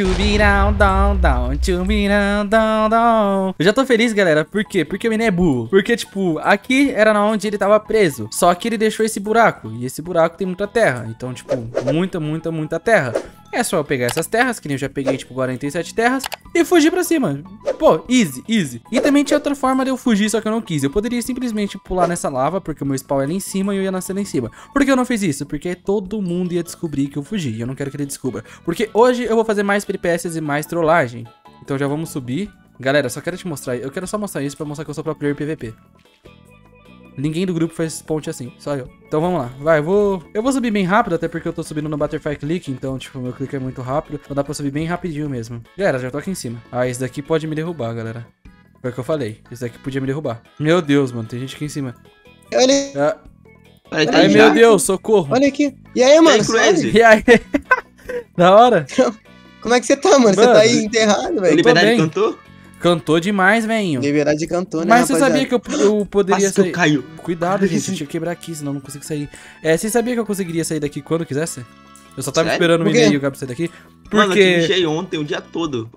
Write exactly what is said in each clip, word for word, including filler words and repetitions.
Tchubirão, down, down, tchubirão, down, down. Eu já tô feliz, galera. Por quê? Porque o menino é burro. Porque, tipo, aqui era onde ele tava preso. Só que ele deixou esse buraco. E esse buraco tem muita terra. Então, tipo, muita, muita, muita terra. É só eu pegar essas terras, que nem eu já peguei, tipo, quarenta e sete terras, e fugir pra cima. Pô, easy, easy. E também tinha outra forma de eu fugir, só que eu não quis. Eu poderia simplesmente pular nessa lava, porque o meu spawn é lá em cima e eu ia nascer lá em cima. Por que eu não fiz isso? Porque todo mundo ia descobrir que eu fugi, e eu não quero que ele descubra. Porque hoje eu vou fazer mais peripécias e mais trollagem. Então já vamos subir. Galera, só quero te mostrar, eu quero só mostrar isso pra mostrar que eu sou pro player P V P. Ninguém do grupo faz ponte assim, só eu. Então vamos lá, vai, vou... Eu vou subir bem rápido, até porque eu tô subindo no butterfly click, então, tipo, meu clique é muito rápido. Então dá pra subir bem rapidinho mesmo. Galera, já tô aqui em cima. Ah, esse daqui pode me derrubar, galera. Foi o que eu falei, esse daqui podia me derrubar. Meu Deus, mano, tem gente aqui em cima. Olha... Ah. Ai, Ai meu já. Deus, socorro. Olha aqui. E aí, mano? Crazy. E aí? Da hora. Como é que você tá, mano? mano você tá aí enterrado, velho. Liberdade cantou? Cantou demais, velho. Liberdade cantou, né, Mas você rapaziada? sabia que eu, eu poderia Nossa, sair... Caiu. Cuidado, gente. Deixa eu quebrar aqui, senão eu não consigo sair. É, você sabia que eu conseguiria sair daqui quando eu quisesse? Eu só tava Sério? esperando o e-mail pra sair daqui. Porque... Mano, eu te deixei ontem, o dia todo.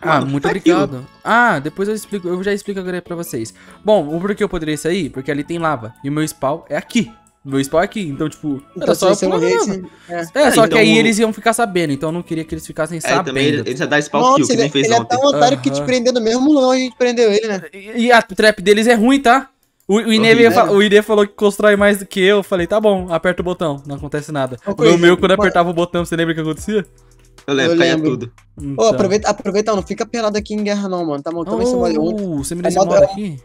Mano, ah, muito obrigado. Aquilo? Ah, depois eu explico. Eu já explico agora pra vocês. Bom, o porquê eu poderia sair? Porque ali tem lava. E o meu spawn é aqui. Meu spawn aqui, então, tipo, então, era só eu pular esse... É, é ah, só então... que aí eles iam ficar sabendo, então eu não queria que eles ficassem é, sabendo. Ele, ele ia dar spawn Nossa, kill, que ele, nem fez ele ontem. Ele é tão otário uh -huh. que te prendeu no mesmo lugar, a gente prendeu ele, né? E, e a trap deles é ruim, tá? O, o, Inê fala, o Inê falou que constrói mais do que eu, eu falei, tá bom, aperta o botão, não acontece nada. O meu, quando apertava o botão, você lembra o que acontecia? Eu lembro, eu caia lembro. tudo. Então. Oh, aproveita, aproveita, não fica pelado aqui em guerra não, mano, tá bom? Talvez oh, você oh, Você me desmoda é aqui?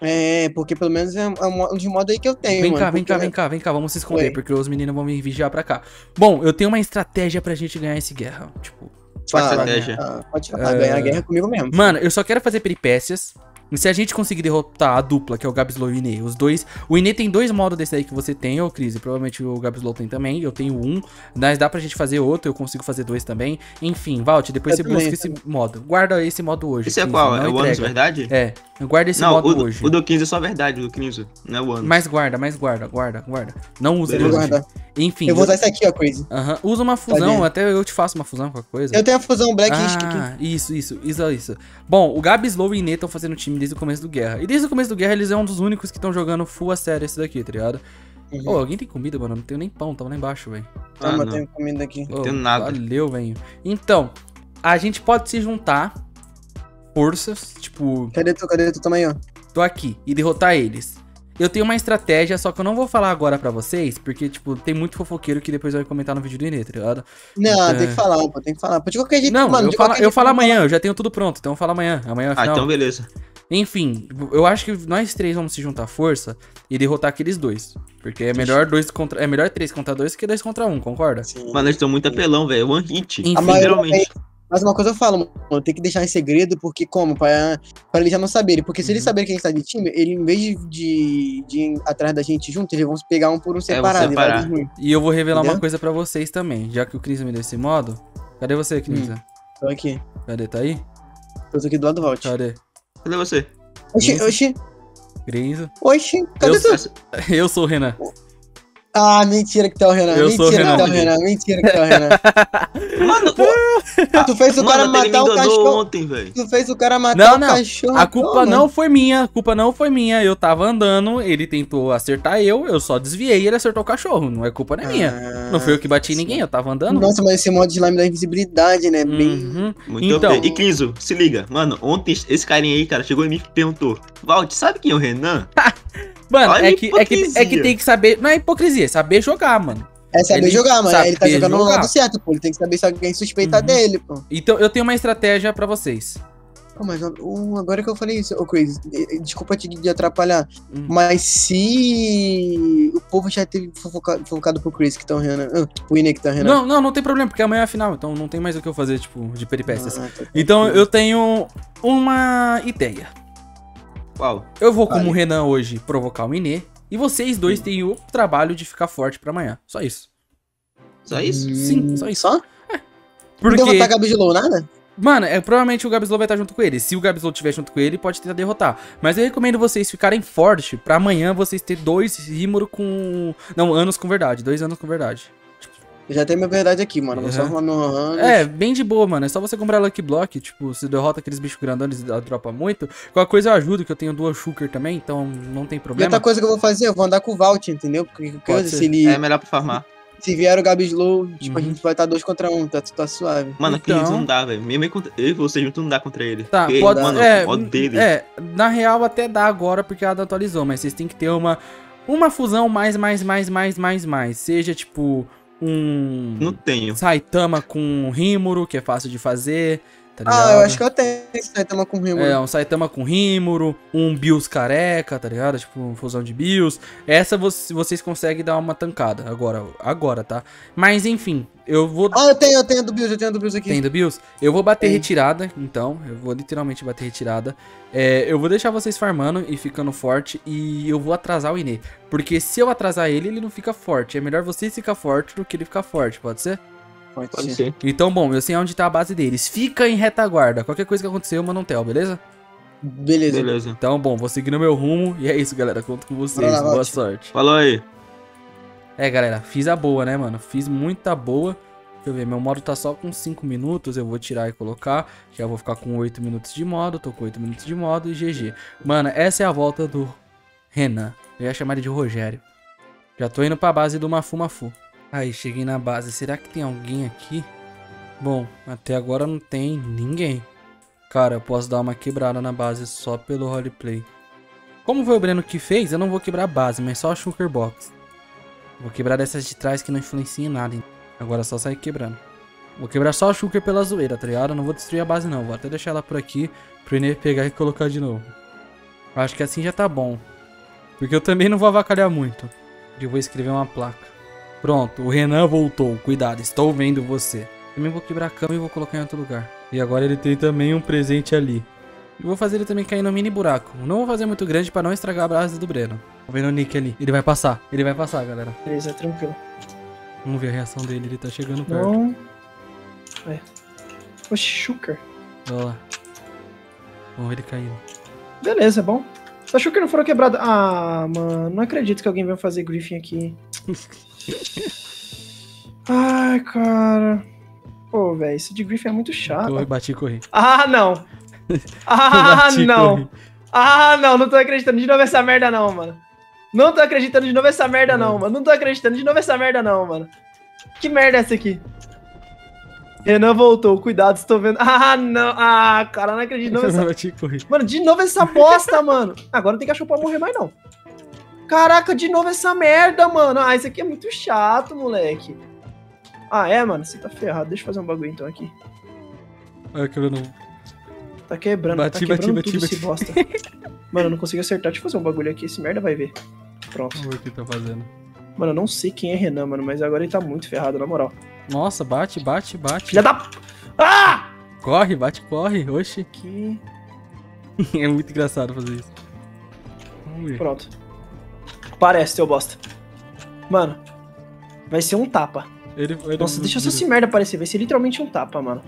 É, porque pelo menos é um de modo aí que eu tenho, Vem mano, cá, vem cá, eu... vem cá, vem cá, vamos se esconder, Oi. porque os meninos vão me vigiar pra cá. Bom, eu tenho uma estratégia pra gente ganhar esse guerra, tipo... Qual estratégia? Né? Pode falar, uh... ganhar a guerra comigo mesmo. Mano, eu só quero fazer peripécias, e se a gente conseguir derrotar a dupla, que é o Gabslow e o Inê, os dois... O Inê tem dois modos desse aí que você tem, ô Cris, provavelmente o Gabslow tem também, eu tenho um, mas dá pra gente fazer outro, eu consigo fazer dois também. Enfim, Valt, depois eu você também, busca esse também. modo, guarda esse modo hoje. Esse é qual? É o Anos, verdade? É, guarda esse não, modo o, hoje. O do quinze é só verdade, o do quinze, não é o Anos. Mas guarda, mas guarda, guarda, guarda. Não usa ele hoje. Enfim. Eu vou usar esse aqui, ó, Crazy. Aham, usa uma fusão, até eu te faço uma fusão, qualquer coisa. Eu tenho a fusão Black ah, Risk aqui. Isso, isso, isso, isso. Bom, o Gabslow e o Inê estão fazendo time desde o começo do Guerra. E desde o começo do Guerra, eles é um dos únicos que estão jogando full a sério esse daqui, tá ligado? Uhum. Oh, alguém tem comida, mano? Não tenho nem pão, tava lá embaixo, velho. Ah, eu tenho comida aqui. Oh, não tenho nada. Valeu, velho. Então, a gente pode se juntar forças, tipo... Cadê tu? Cadê tu? Toma aí, ó. Tô aqui. E derrotar eles. Eu tenho uma estratégia, só que eu não vou falar agora pra vocês, porque, tipo, tem muito fofoqueiro que depois vai comentar no vídeo do Inê, tá ligado? Não, então... tem que falar, pô, tem que falar. Pô, de qualquer jeito, não, mano, eu, fala, jeito, eu falo amanhã, falar. eu já tenho tudo pronto, então eu falo amanhã. Amanhã é o final. Ah, então beleza. Enfim, eu acho que nós três vamos se juntar força e derrotar aqueles dois. Porque é melhor dois contra... é melhor três contra dois que dois contra um, concorda? Sim. Mano, eles estão muito apelão, velho. One hit, literalmente. Mas uma coisa eu falo, mano, tem que deixar em segredo, porque como? Pra, pra eles já não saberem. Porque se eles uhum. saberem que a gente tá de time, ele, em vez de, de, de ir atrás da gente junto, eles vão pegar um por um separado. É, e, e eu vou revelar Entendeu? uma coisa pra vocês também, já que o Cris me deu esse modo. Cadê você, Cris? Hum, tô aqui. Cadê? Tá aí? Tô aqui do lado do Valt. Cadê? Cadê você? Oxi, oxi. Cris. Oxi, cadê eu, tu? Eu sou o Renan. Ah, mentira que tá o Renan, eu mentira Renan, que tá o Renan, mentira que tá o Renan. Mano, pô, tu fez o mano, cara matar o cachorro ontem, velho. Tu fez o cara matar não, não. o cachorro. A culpa não, não foi minha, a culpa não foi minha. Eu tava andando, ele tentou acertar eu, eu só desviei e ele acertou o cachorro. Não é culpa nem ah, minha. Não foi eu que bati em ninguém, eu tava andando. Nossa, mas esse modo de slime da invisibilidade, né? Bem... Uhum. Muito então... bem. E Criso, se liga. Mano, ontem esse carinha aí, cara, chegou em mim e me perguntou: Valt, sabe quem é o Renan? Mano, é que, é, que, é que tem que saber... Não é hipocrisia, é saber jogar, mano. É saber ele jogar, mano. Ele tá jogando no lado certo, pô. Ele tem que saber se alguém suspeita uhum. dele, pô. Então, eu tenho uma estratégia pra vocês. Oh, mas uh, agora que eu falei isso, ô oh, Crazy, desculpa te de atrapalhar, uhum. mas se o povo já teve fofocado, fofocado pro Crazy que tá Renan, uh, pro Inê que tá Renan. Não, não, não tem problema, porque amanhã é a final, então não tem mais o que eu fazer, tipo, de peripécias. Ah, tá então, tranquilo. Eu tenho uma ideia. Uau. Eu vou, como Ai. Renan, hoje provocar o Inê. E vocês dois hum. têm o trabalho de ficar forte pra amanhã. Só isso. Só isso? Sim, só isso. Só? É. Porque... Não derrotar o Gabslow, nada? Mano, é, provavelmente o Gabslow vai estar junto com ele. Se o Gabslow estiver junto com ele, pode tentar derrotar. Mas eu recomendo vocês ficarem fortes pra amanhã vocês terem dois Rímoro com... Não, anos com verdade. Dois anos com verdade. Eu já tenho minha verdade aqui, mano. Vou uhum. só arrumar meu rango. É, bem de boa, mano. É só você comprar Lucky Block. Tipo, se derrota aqueles bichos grandões e dropa muito. Qualquer coisa eu ajudo, que eu tenho duas Shulker também, então não tem problema. E outra coisa que eu vou fazer, eu vou andar com o Vault, entendeu? Porque coisa, se ele... é melhor pra farmar. Se vier o Gabislow, tipo, uhum. a gente vai estar dois contra um, tá, tá suave. Mano, então... aqueles não dá, velho. Mesmo eu e você junto não dá contra ele. Tá, porque, pode... mano, é, o dele. É, na real até dá agora, porque a Ada atualizou, mas vocês têm que ter uma... Uma fusão mais, mais, mais, mais, mais, mais. Seja, tipo, um... Não tenho. Saitama com Rimuru, que é fácil de fazer... Tá ah, eu acho que eu tenho Saitama com Rimuru. É, um Saitama com Rimuru, um Bills careca, tá ligado? Tipo, um fusão de Bills. Essa vocês conseguem dar uma tancada agora, agora, tá? Mas, enfim, eu vou... Ah, eu tenho, eu tenho do Bills, eu tenho do Bills aqui. Tem do Bills? Eu vou bater Sim. retirada, então. Eu vou literalmente bater retirada. É, eu vou deixar vocês farmando e ficando forte. E eu vou atrasar o Inê. Porque se eu atrasar ele, ele não fica forte. É melhor vocês ficar forte do que ele ficar forte, pode ser? Pode ser. Então, bom, eu sei onde tá a base deles. Fica em retaguarda. Qualquer coisa que acontecer, eu mando um tel, beleza? Beleza. Beleza. Então, bom, vou seguir no meu rumo. E é isso, galera. Conto com vocês. Lá, boa sorte. Falou aí. É, galera. Fiz a boa, né, mano? Fiz muita boa. Deixa eu ver. Meu modo tá só com cinco minutos. Eu vou tirar e colocar. Já vou ficar com oito minutos de modo. Tô com oito minutos de modo e G G. Mano, essa é a volta do Renan. Eu ia chamar ele de Rogério. Já tô indo pra base do Mafu Mafu. Aí, cheguei na base. Será que tem alguém aqui? Bom, até agora não tem ninguém. Cara, eu posso dar uma quebrada na base só pelo roleplay. Como foi o Breno que fez, eu não vou quebrar a base, mas só a Shulker Box. Vou quebrar dessas de trás que não influencia em nada. Agora é só sair quebrando. Vou quebrar só a Shulker pela zoeira, tá ligado? Eu não vou destruir a base não. Vou até deixar ela por aqui pro Inê pegar e colocar de novo. Acho que assim já tá bom. Porque eu também não vou avacalhar muito. Eu vou escrever uma placa. Pronto, o Renan voltou. Cuidado, estou vendo você. Também vou quebrar a cama e vou colocar em outro lugar. E agora ele tem também um presente ali. E vou fazer ele também cair no mini buraco. Não vou fazer muito grande para não estragar a brasa do Breno. Tô vendo o Nick ali. Ele vai passar. Ele vai passar, galera. Beleza, tranquilo. Vamos ver a reação dele. Ele tá chegando perto. Não. É. Oxi, Shulker. Olha lá. Vamos ver ele caindo. Beleza, bom. A Shulker não foram quebrada. Ah, mano. Não acredito que alguém vai fazer Griffin aqui. Ai, cara. Pô, velho, isso de Griffin é muito chato. Eu bati e corri. Ah, não. Ah, não. Ah, não, não tô acreditando de novo essa merda, não, mano. Não tô acreditando de novo essa merda, não, mano. Não tô acreditando de novo essa merda, não, mano. Que merda é essa aqui? Renan voltou, cuidado, estou vendo. Ah, não. Ah, cara, não acredito de novo essa. Eu bati e corri. Mano, de novo essa bosta, mano. Agora não tem cachorro pra morrer mais, não. Caraca, de novo essa merda, mano. Ah, isso aqui é muito chato, moleque. Ah, é, mano? Você tá ferrado. Deixa eu fazer um bagulho, então, aqui. Ah, quebrando. Tá quebrando. Bati, tá quebrando bati, tudo bati, esse bati. Bosta. Mano, eu não consigo acertar. Deixa eu fazer um bagulho aqui. Esse merda vai ver. Pronto. O que tá fazendo? Mano, eu não sei quem é Renan, mano, mas agora ele tá muito ferrado, na moral. Nossa, bate, bate, bate. Já dá... Ah! Corre, bate, corre. Oxi. Que... é muito engraçado fazer isso. Vamos ver. Pronto. Parece, seu bosta. Mano, vai ser um tapa. Ele, ele Nossa, deixa só esse merda aparecer. Vai ser literalmente um tapa, mano.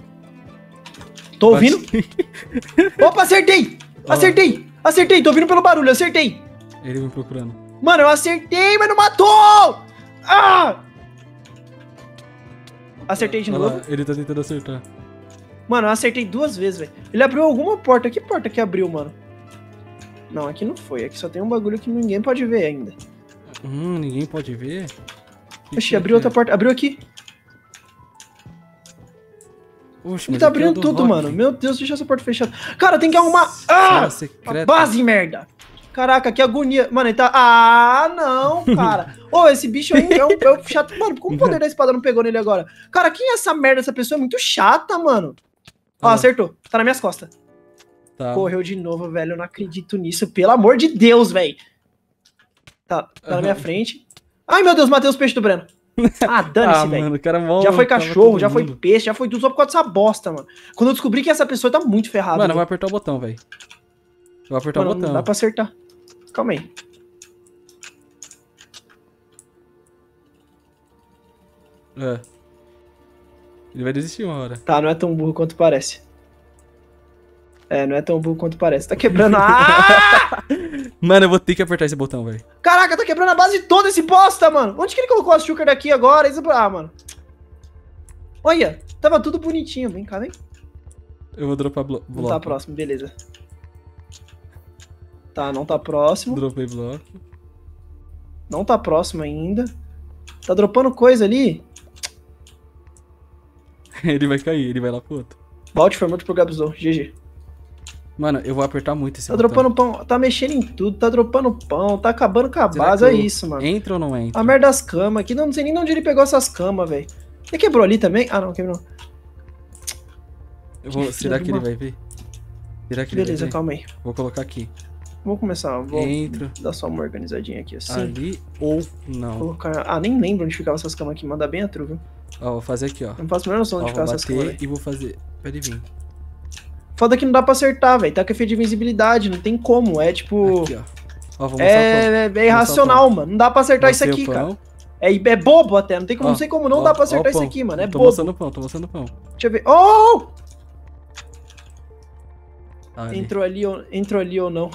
Tô ouvindo? Opa, acertei! Acertei! Acertei! Tô ouvindo pelo barulho, acertei! Ele me procurando. Mano, eu acertei, mas não matou! Ah! Acertei de Olha novo. Lá, ele tá tentando acertar. Mano, eu acertei duas vezes, velho. Ele abriu alguma porta. Que porta que abriu, mano? Não, aqui não foi. Aqui só tem um bagulho que ninguém pode ver ainda. Hum, ninguém pode ver? Que Oxi, que abriu é? outra porta. Abriu aqui. Oxi, ele tá abrindo é tudo, rock. mano. Meu Deus, deixa essa porta fechada. Cara, tem que arrumar... Ah! A base, merda! Caraca, que agonia. Mano, ele tá... Ah, não, cara. Ô, oh, esse bicho aí é um, é um chato. Mano, como o poder da espada não pegou nele agora? Cara, quem é essa merda? Essa pessoa é muito chata, mano. Ó, ah, ah. acertou. Tá nas minhas costas. Tá. Correu de novo, velho. Eu não acredito nisso. Pelo amor de Deus, velho. Tá, tá uhum. na minha frente. Ai, meu Deus, matei os peixes do Breno. Ah, dane-se, ah, velho. Já foi cachorro, já foi peixe, já foi tudo só por causa dessa bosta, mano. Quando eu descobri que essa pessoa tá muito ferrada. Mano, véio. vai apertar o botão, velho. Vai apertar mano, o botão. Não dá pra acertar. Calma aí. É. Ele vai desistir uma hora. Tá, não é tão burro quanto parece. É, não é tão burro quanto parece. Tá quebrando a... Ah! Mano, eu vou ter que apertar esse botão, velho. Caraca, tá quebrando a base de todo esse bosta, mano. Onde que ele colocou a Shulker daqui agora? Ah, mano. Olha, tava tudo bonitinho. Vem cá, vem. Eu vou dropar blo bloco. Não tá próximo, beleza. Tá, não tá próximo. Dropei bloco. Não tá próximo ainda. Tá dropando coisa ali. Ele vai cair, ele vai lá pro outro. Volte, foi muito pro Gabzão, G G. Mano, eu vou apertar muito esse Tá botão. Dropando pão, tá mexendo em tudo, tá dropando pão, tá acabando com a base, é isso, mano. Entra ou não entra? A merda das camas aqui, não sei nem onde ele pegou essas camas, velho. Ele quebrou ali também? Ah, não, quebrou. Eu vou, que será que uma... ele vai ver? Será que Beleza, ele vai ver? calma aí. Vou colocar aqui. Vou começar, vou Entra. dar só uma organizadinha aqui assim. Ali ou não. Colocar... Ah, nem lembro onde ficavam essas camas aqui, manda bem a tru, viu? Ó, vou fazer aqui, ó. Não faço a menor noção ó, onde ficavam essas camas. E vou fazer... Peraí, vem. Foda que não dá pra acertar, velho. Tá com efeito de invisibilidade, não tem como. É tipo... Aqui, ó. Ó, vou é... é irracional, mano. Não dá pra acertar Mostrei isso aqui, cara. É... é bobo até, não tem como, ó, não sei como não ó, dá pra acertar ó, isso aqui, mano. É tô bobo. Tô mostrando o pão, tô mostrando o pão. Deixa eu ver. Oh! Ali. Entrou ali ou... Entrou ali ou não.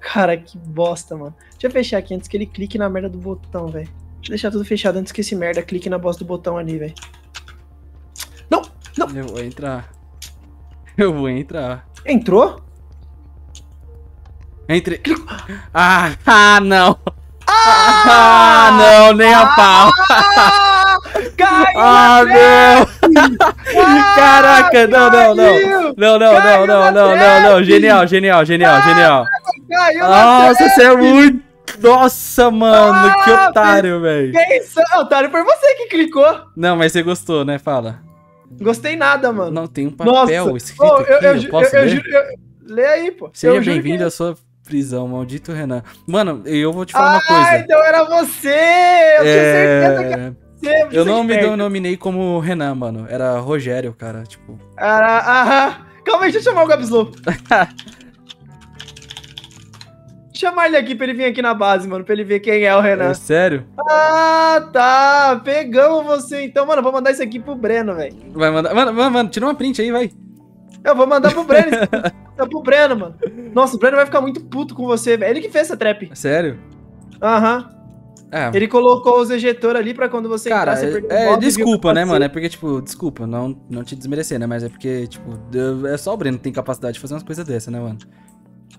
Cara, que bosta, mano. Deixa eu fechar aqui antes que ele clique na merda do botão, velho. Deixa eu deixar tudo fechado antes que esse merda clique na bosta do botão ali, velho. Não, não. Eu vou entrar. Eu vou entrar. Entrou? Entrei. Ah, ah, não. Ah, ah não, nem ah, a pau. Ah, caiu ah, meu. Ah, caraca, não, não, não. Não, não, caiu não, não, não, não, não. Genial, genial, genial, ah, genial. Caiu Nossa, você é muito... Nossa, mano, ah, que otário, velho. Que isso? Otário, foi você que clicou. Não, mas você gostou, né? Fala. Gostei nada, mano. Não, tem um papel Nossa. escrito oh, aqui, eu, eu, eu posso eu, eu, ler? Eu, eu, eu... Lê aí, pô. Seja bem-vindo que... à sua prisão, maldito Renan. Mano, eu vou te falar ah, uma coisa. Ah, então era você! Eu é... tinha certeza que era você. Eu não me denominei como Renan, mano. Era Rogério, cara, tipo... Era... Aham. Calma aí, deixa eu chamar o Gabslow. Chamar ele aqui pra ele vir aqui na base, mano, pra ele ver quem é o Renan. É, sério? Ah, tá. Pegamos você, então. Mano, vou mandar isso aqui pro Breno, velho. Vai mandar. Mano, mano, mano, tira uma print aí, vai. Eu vou mandar pro Breno. Tá pro Breno, mano. Nossa, o Breno vai ficar muito puto com você, velho. Ele que fez essa trap. Sério? Aham. Uhum. É. Ele colocou os ejetores ali pra quando você Cara, entrar, você perder é, o é, desculpa, né, mano? É porque, tipo, desculpa, não, não te desmerecer, né? Mas é porque, tipo, é só o Breno que tem capacidade de fazer umas coisas dessas, né, mano?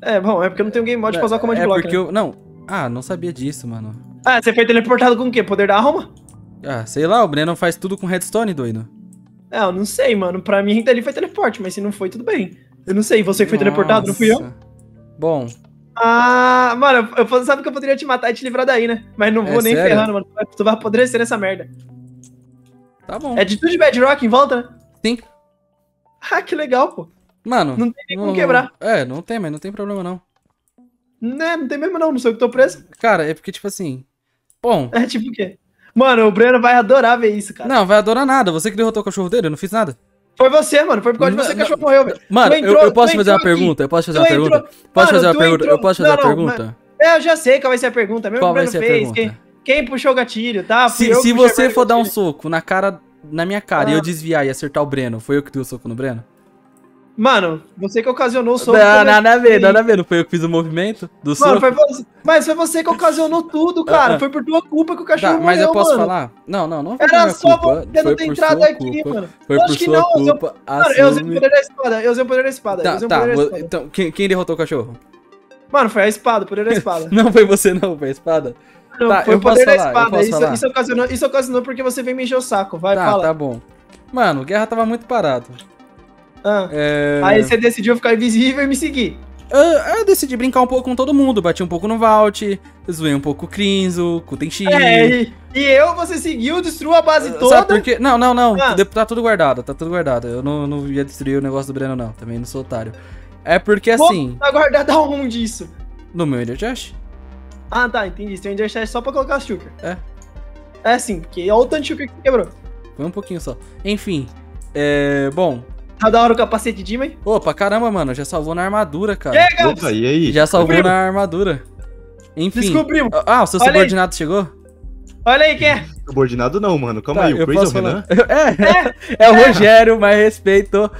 É, bom, é porque eu não tenho game mod é, pra usar o command block, porque né? eu... Não, ah, não sabia disso, mano. Ah, você foi teleportado com o quê? Poder da alma? Ah, sei lá, o Breno faz tudo com redstone, doido. É, eu não sei, mano. Pra mim, ele foi teleporte, mas se não foi, tudo bem. Eu não sei, você que foi Nossa. teleportado, não fui eu? Bom... Ah, mano, eu, eu sabe que eu poderia te matar e te livrar daí, né? Mas não vou é, nem sério? ferrando, mano. Tu vai apodrecer nessa merda. Tá bom. É de tudo de bedrock em volta, né? Sim. Ah, que legal, pô. Mano... Não tem nem como não, quebrar. É, não tem, mas não tem problema, não. Né, não tem mesmo, não. Não sei o que tô preso. Cara, é porque, tipo assim... Bom... É tipo o quê? Mano, o Breno vai adorar ver isso, cara. Não, vai adorar nada. Você que derrotou o cachorro dele, eu não fiz nada. Foi você, mano. Foi por causa não, de você que o cachorro morreu, velho. Mano, entrou, eu, eu posso fazer uma aqui. pergunta? Eu posso fazer tu uma entrou... pergunta? Posso fazer uma pergunta? Eu posso fazer uma pergunta? Eu já sei qual vai ser a pergunta. Mesmo qual o Breno vai ser fez. A quem, quem puxou o gatilho, tá? Fui se eu se você for dar um soco na cara, na minha cara e eu desviar e acertar o Breno, foi eu que dei o soco no Breno? Mano, você que ocasionou o soco. Não, nada a ver, nada a ver. Não foi eu que fiz o movimento do soco? Mano, foi você, mas foi você que ocasionou tudo, cara. Foi por tua culpa que o cachorro tá, morreu, Mas eu posso mano. falar? Não, não, não foi Era só culpa. você não ter entrado aqui, culpa. mano. Foi eu por acho sua que não, culpa. Eu, mano, eu usei o poder da espada. Eu usei o poder da espada. Tá, eu tá, poder da espada. Então, quem, quem derrotou o cachorro? Mano, foi a espada, o poder da espada. Não foi você não, foi a espada? Não, tá, foi o poder da espada. Isso, isso, ocasionou, isso ocasionou porque você veio me encher o saco. Vai, fala. Tá, tá bom. Mano, o Guerra tava muito parado. Ah. É... Aí você decidiu ficar invisível e me seguir. Eu, eu decidi brincar um pouco com todo mundo. Bati um pouco no Vault, zoei um pouco o Crinzo, com o Tenchi. É, e, e eu, você seguiu, destruiu a base uh, toda. Sabe por quê? Não, não, não. Ah. Tá tudo guardado, tá tudo guardado. Eu não, não ia destruir o negócio do Breno, não. Também não sou otário. É porque assim... Pô, tá guardado aonde isso? No meu Enderchest. Ah, tá, entendi. Seu Enderchest é só pra colocar as Shulker. É. É sim, porque olha o tanto de Shulker que quebrou. Foi um pouquinho só. Enfim, é... Bom... Tá da hora o capacete de Jimmy? Opa, caramba, mano, já salvou na armadura, cara. Chega! Opa, e aí? Já salvou na armadura. Enfim. Descobrimos. Ah, o seu Olha subordinado aí. chegou? Olha aí quem é. Subordinado não, mano. Calma tá, aí, o Crazy Renan? É, é, é o é. Rogério, mas respeito.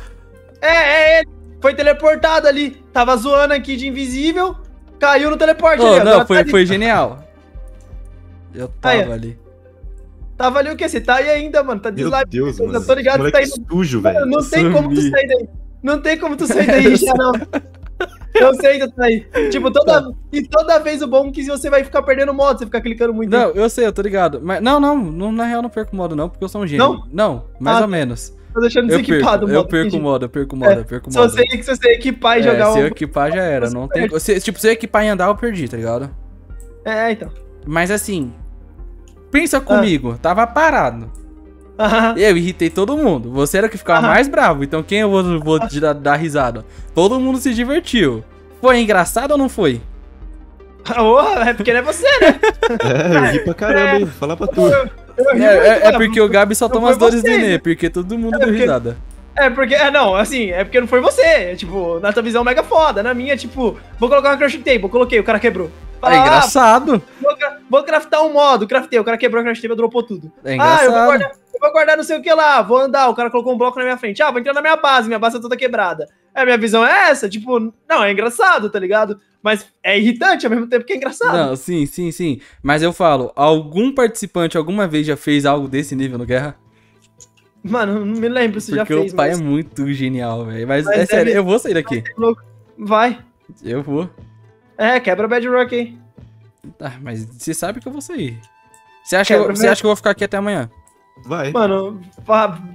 É, é ele. Foi teleportado ali. Tava zoando aqui de invisível. Caiu no teleporte. Oh, ali, não, foi, tá foi genial. Eu tava aí. ali. Tava ali o que? Você tá aí ainda, mano. Tá deslike. Meu Deus, mano. Tô ligado que tá aí. Sujo, velho. Não tem como tu sair daí. Não tem como tu sair daí, já não. Eu sei que tu tá aí. Tipo, toda, e toda vez o bom que você vai ficar perdendo modo, você ficar clicando muito. Não, eu sei, eu tô ligado. Mas, não, não, não, na real não perco modo não, porque eu sou um gênio. Não? Não, mais ah, ou menos. Tô deixando desequipado o modo. Eu perco modo, eu perco modo, eu perco modo. É, se você, se você equipar e é, jogar... Se eu um... equipar já era, não tem... Se, tipo, se eu equipar e andar, eu perdi, tá ligado? É, então. Mas assim, pensa comigo, ah. tava parado. Aham. Eu irritei todo mundo. Você era o que ficava Aham. mais bravo. Então quem eu vou, vou te dar, dar risada? Todo mundo se divertiu. Foi engraçado ou não foi? Oh, é porque não é você, né? É, eu ri pra caramba, hein? Fala pra tu. Eu, eu é, é, é porque o Gabi só não toma as dores do Nenê, porque todo mundo é porque, deu risada. É porque, é, não, assim, é porque não foi você. Tipo, na tua visão mega foda. Na minha, tipo, vou colocar uma crushing table. Coloquei, o cara quebrou. Fala, é engraçado. Ah, vou, vou craftar um modo, craftei. O cara quebrou a crushing table, dropou tudo. É engraçado. Ah, eu vou guardar... Eu vou guardar não sei o que lá, vou andar, o cara colocou um bloco na minha frente. Ah, vou entrar na minha base, minha base tá toda quebrada. É, minha visão é essa, tipo, não, é engraçado, tá ligado? Mas é irritante ao mesmo tempo que é engraçado. Não, sim, sim, sim. Mas eu falo, algum participante alguma vez já fez algo desse nível no Guerra? Mano, não me lembro se já fez. Porque o pai mas... é muito genial, velho. Mas, mas é sério, é... eu vou sair daqui. Vai. Eu vou. É, quebra o bedrock aí. Tá, ah, mas você sabe que eu vou sair. Você acha, eu, você acha que eu vou ficar aqui até amanhã? Vai. Mano,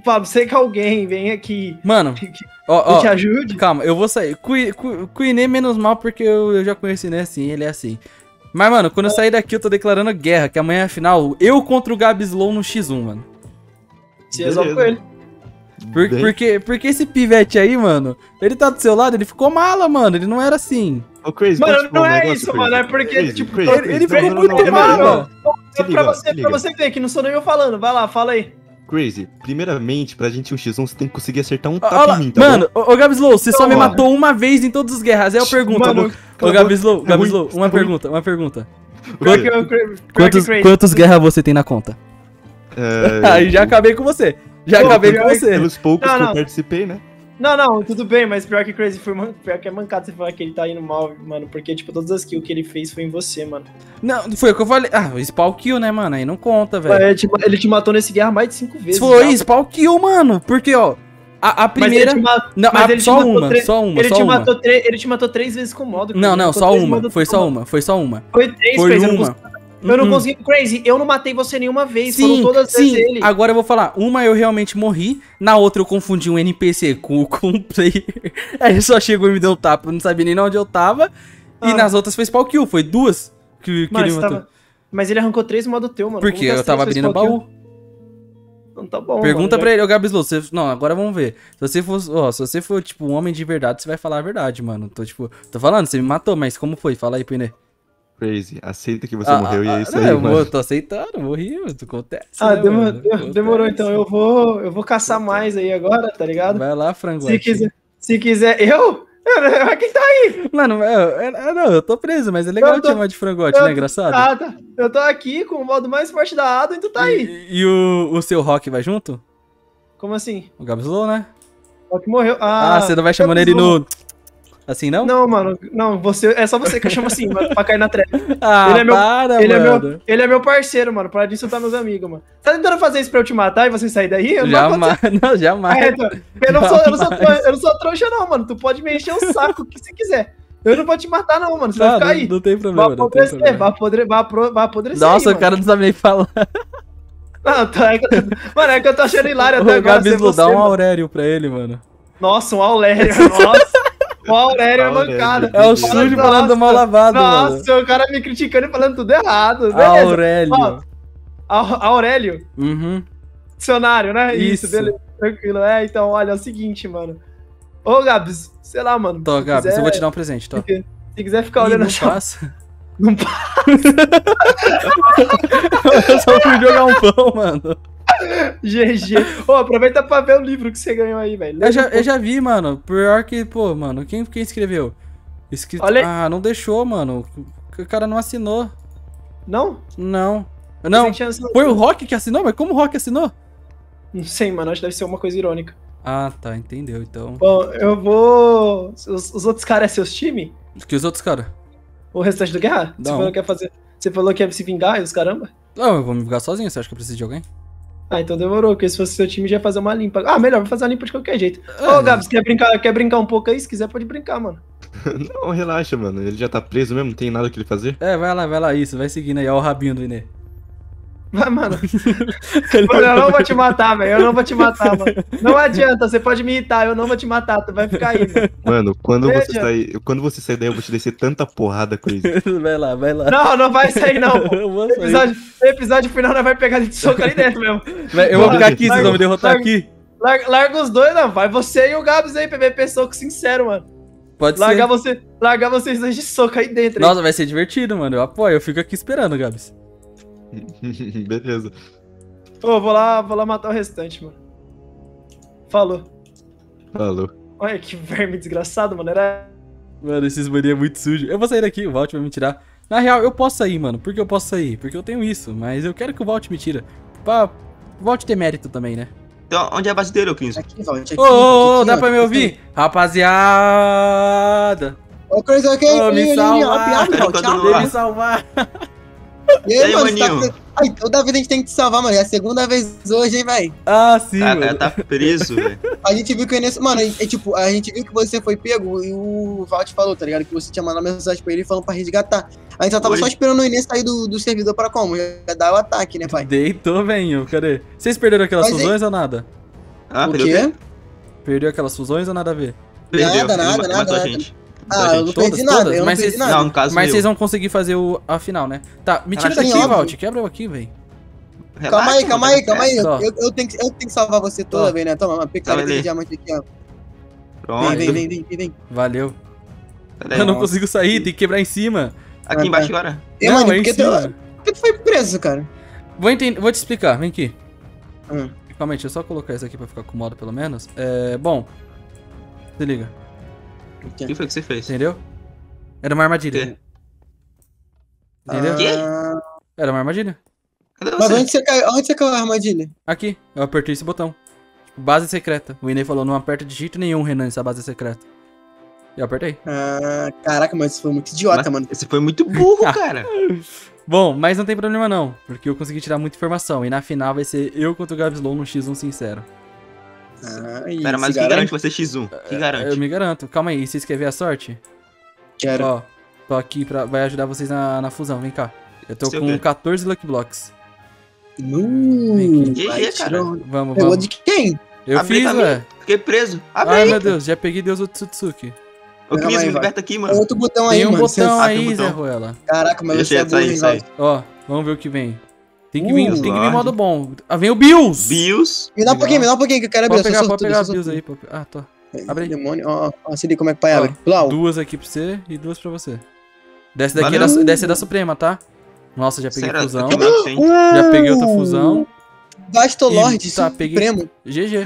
Fábio, sei que alguém vem aqui. Mano, que, que ó, ó, te ajude. Calma, eu vou sair. Com o Inê menos mal, porque eu, eu já conheci o Inê assim, ele é assim. Mas, mano, quando eu sair daqui, eu tô declarando guerra, que amanhã é a final, eu contra o Gabislow no xis um, mano. Se resolve com ele. Por, porque, porque esse pivete aí, mano, ele tá do seu lado, ele ficou mala, mano, ele não era assim. Oh, Crazy, mano, não é negócio, isso, Crazy. Mano, é porque, Crazy, tipo, Crazy, ele, ele ficou muito não, não, mal, não, não. Mano. Pra, liga, você, pra você ver, que não sou nem eu falando, vai lá, fala aí. Crazy, primeiramente, pra gente um xis um, você tem que conseguir acertar um tapa em mim, tá mano, bom? Mano, ô Gabislow, você então, só me mano. matou uma vez em todas as guerras, aí eu pergunto. Mano, ô Gabislow, Gabislow, uma pergunta, uma pergunta. Quantos, quantos guerras você tem na conta? É... Aí já acabei com você. Já Pô, acabei com você. Pelos poucos não, não. que eu participei, né? Não, não, tudo bem, mas pior que Crazy foi man... pior que é mancado você falar que ele tá indo mal, mano. Porque, tipo, todas as kills que ele fez foi em você, mano. Não, foi o que eu falei. Ah, spawn kill, né, mano? Aí não conta, velho. Ele te, ele te matou nesse guerra mais de cinco vezes. Foi, já. Spawn kill, mano. Porque, ó, a, a primeira... Mas não, mas a... Ele só, uma, tre... só uma, ele só te uma. Matou tre... Ele te matou três vezes com o modo. Não, não, só uma. Foi só uma, foi só uma. Foi três, foi uma. Não Eu não uhum. consegui, Crazy, eu não matei você nenhuma vez, sim, foram todas as sim. vezes ele. Agora eu vou falar, uma eu realmente morri, na outra eu confundi um N P C com, com um player, aí só chegou e me deu um tapa, eu não sabia nem onde eu tava, ah. e nas outras foi spawn kill, foi duas que, que ele matou. Tava... Mas ele arrancou três modo teu, mano. Por quê? Eu tava abrindo o baú. Então tá bom, Pergunta mano, pra já... ele, ô Gabislow, você... não, agora vamos ver. Se você for, ó, se você for, tipo, um homem de verdade, você vai falar a verdade, mano. Tô, tipo, tô falando, você me matou, mas como foi? Fala aí, Pinê. Crazy, aceita que você ah, morreu ah, e é isso não, aí, eu mano. Eu tô aceitando, morri, isso acontece. Ah, né, demor mano? Acontece. Demorou, então eu vou, eu vou caçar mais aí agora, tá ligado? Vai lá, frango. Se quiser, se quiser, eu? É quem tá aí? Mano, eu, eu, eu, não, eu tô preso, mas é legal te chamar de frangote, eu, né, engraçado? Ah, tá. Eu tô aqui com o modo mais forte da Adam e tu tá aí. E, e o, o seu Rock vai junto? Como assim? O Gabislow, né? O Rock morreu. Ah, ah, você não vai chamando ele no... Assim, não? Não, mano. Não, você, é só você que eu chamo assim, mano, pra cair na treva. Ah, ele é meu, para, ele mano. É meu, ele é meu parceiro, mano. Para de insultar meus amigos, mano. Tá tentando fazer isso pra eu te matar e você sair daí? Eu jamais, não, jamais. É, então, eu, não jamais. Sou, eu, não sou, eu não sou trouxa, não, mano. Tu pode me encher o saco que você quiser. Eu não vou te matar, não, mano. Você não, vai ficar não, aí. Não tem problema, vai apodrecer, não tem problema. Vai apodrecer, vai apodrecer, vai apodrecer Nossa, aí, o cara mano. Não sabe nem falar. Não, tá, é que eu tô, mano, é que eu tô achando hilário até o agora. Gabislow, dá um Aurério pra ele, mano. Nossa, um Aurério, nossa. O Aurério é mancada. É o sujo falando do mal lavado, mano. Nossa, o cara me criticando e falando tudo errado. Beleza. Aurélio. Ó, a Aurélio? Uhum. Dicionário, né? Isso. Isso, beleza. Tranquilo. É, então, olha, é o seguinte, mano. Ô, Gabs, sei lá, mano. Tô, Gabs, quiser... eu vou te dar um presente, tô. Se quiser ficar olhando a chave... Passa. Não passa. Eu só fui jogar um pão, mano. G G. Ô, oh, aproveita pra ver o livro que você ganhou aí, velho. Eu já, eu já vi, mano. Pior que, pô, mano, quem, quem escreveu? Escrito... Olha... Ah, não deixou, mano. O cara não assinou. Não? Não. Não. Foi o Rock que assinou? Mas como o Rock assinou? Não sei, mano. Acho que deve ser uma coisa irônica. Ah, tá. Entendeu, então. Bom, eu vou... Os, os outros caras é seus times? Que os outros caras? O restante do Guerra? Não. Você falou que ia fazer... Você falou que ia se vingar e os caramba? Não, eu vou me vingar sozinho. Você acha que eu preciso de alguém? Ah, então demorou, porque se fosse seu time já ia fazer uma limpa. Ah, melhor, vou fazer uma limpa de qualquer jeito. Ô, oh, Gabs, quer brincar, quer brincar um pouco aí? Se quiser, pode brincar, mano. Não, relaxa, mano. Ele já tá preso mesmo, não tem nada que ele fazer. É, vai lá, vai lá, isso, vai seguindo aí, ó, o rabinho do Inê. Vai, mano. Mano, eu não vou te matar, velho. Eu não vou te matar, mano. Não adianta, você pode me irritar, eu não vou te matar, tu vai ficar aí, mano. Mano, quando não você sair, quando você sair daí, eu vou te descer tanta porrada, Crazy. Vai lá, vai lá. Não, não vai sair, não, pô. Eu vou sair. Episódio, episódio final, nós vai pegar ele de soco ali dentro mesmo. Eu vou ficar aqui, vocês vão me derrotar larga, aqui. Larga, larga os dois, não. Vai você e o Gabs aí, P V P soco sincero, mano. Pode largar ser. Você, largar vocês dois de soco aí dentro. Nossa, aí. Vai ser divertido, mano. Eu apoio, eu fico aqui esperando, Gabs. Beleza. Ô, vou lá, vou lá matar o restante, mano. Falou. Falou. Olha que verme desgraçado, mano. Era... Mano, esses maninhos é muito sujo. Eu vou sair daqui, o Valt vai me tirar. Na real, eu posso sair, mano. Por que eu posso sair? Porque eu tenho isso, mas eu quero que o Valt me tira. Pra o Valt ter mérito também, né? Então, onde é a batedeira, Cris? Aqui, Valt. Ô, ô, ô, dá pra me ouvir? Rapaziada! Ô, Cris, ok? Ô, me salvar! Me salvar! E aí, e aí, mano, maninho? Tá... Ai, toda vez a gente tem que te salvar, mano. É a segunda vez hoje, hein, velho? Ah, sim, tá, mano. Tá, tá preso, velho. A gente viu que o Enes... Mano, é tipo, a gente viu que você foi pego e o Valt falou, tá ligado? Que você tinha mandado mensagem pra ele falando pra resgatar. A gente só tava Oi? só esperando o Enes sair do, do servidor pra como? Já dar o ataque, né, pai? Deitou, velho. Cadê? Vocês perderam aquelas Mas fusões aí... ou nada? Ah, o perdeu quê? Perdeu aquelas fusões ou nada a ver? Perdeu. Nada, nada, nada. nada. Gente. Ah, eu não todas, perdi nada, todas. eu não mas perdi cês, nada. Não, mas meu. vocês vão conseguir fazer o, a final, né? Tá, me tira daqui, Valt, quebra eu aqui, velho. Calma aí, calma aí, calma aí. Eu, eu, eu, tenho que, eu tenho que salvar você toda, velho, né? Toma, uma picada de diamante aqui, ó. Pronto. Vem, vem, vem, vem, vem. Valeu. Valeu. Eu não consigo sair, tem que quebrar em cima. Aqui embaixo agora. Ei, não, mano, é porque, tu, porque tu foi preso, cara? Vou, entender, vou te explicar, vem aqui. Hum. Calma aí, deixa eu só colocar isso aqui pra ficar com modo, pelo menos. É, bom. Se liga. O que foi que você fez? Entendeu? Era uma armadilha. Que? Entendeu? Que? Era uma armadilha. Cadê você? Mas onde você caiu, onde você caiu a armadilha? Aqui. Eu apertei esse botão. Base secreta. O Inê falou, não aperta de jeito nenhum, Renan, essa base secreta. E eu apertei. Ah, caraca, mas isso foi muito idiota, mas, mano. Você foi muito burro, cara. Bom, mas não tem problema não, porque eu consegui tirar muita informação. E na final vai ser eu contra o Gabslow no X um sincero. Ah, cara, mas o que garante você X um? Que garante? Eu me garanto. Calma aí, vocês querem ver a sorte? Quero. Ó, tô aqui pra... Vai ajudar vocês na, na fusão, vem cá. Eu tô Seu com cara. quatorze Lucky Blocks. Hum, que é, cara? Vamos, vamos. Pegou de quem? Eu abre, fiz, velho. Fiquei preso. Abre Ai, aí, meu cara. Deus, já peguei Deus do Tsutsuki. Ô, Cris, me liberta aqui, mano. Tem outro botão aí, mano. Tem um botão aí, Zé Ruela. Caraca, mas eu sei é Ó, vamos ver o que vem. Tem que, uh, vir, tem que vir modo bom. Ah, vem o Bills! Bills! Me dá um pouquinho, me dá um pouquinho que eu quero abrir. Pode pegar, pode pegar a Bills aí. Pode... Ah, tá. Abre aí. Demônio, ó, ó, se liga como é que o pai ó, abre. Blau. Duas aqui pra você e duas pra você. Desce daqui, é da, desce é da Suprema, tá? Nossa, já peguei Será? fusão. Uh, já peguei outra fusão. Gastolord, e, tá, peguei... Supremo. G G.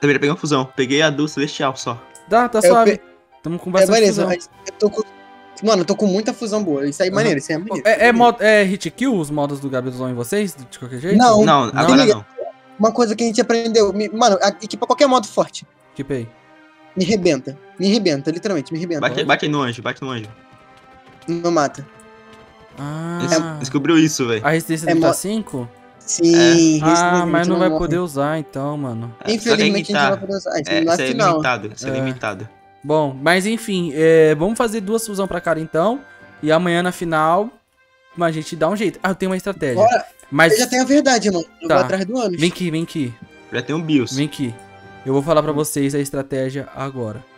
Também já peguei uma fusão. Peguei a do Celestial só. Tá, tá suave. Pe... Tamo com bastante é, beleza, fusão. Eu tô com... Mano, eu tô com muita fusão boa. Isso aí é maneiro, isso aí é maneiro. É, é, modo, é hit kill os modos do Gabslow em vocês? De qualquer jeito? Não, não agora não. Uma coisa que a gente aprendeu. Me, mano, equipa qualquer modo forte. Equipa aí. Me rebenta. Me rebenta, literalmente, me rebenta. Bate, bate no anjo, bate no anjo. Não mata. Ah. É, descobriu isso, velho. A resistência é tá cinco? Sim, é. Ah, mas não, não vai morre. poder usar então, mano. É, infelizmente a gente não vai poder usar. Isso é, é limitado, isso é, é limitado. Bom, mas enfim, é, vamos fazer duas fusão pra cara então. E amanhã na final, a gente dá um jeito. Ah, eu tenho uma estratégia. Bora. Mas... Eu já tenho a verdade, mano. Eu tá. vou atrás do ânus. Vem aqui, vem aqui. Já tem um BIOS. Vem aqui. Eu vou falar pra vocês a estratégia agora.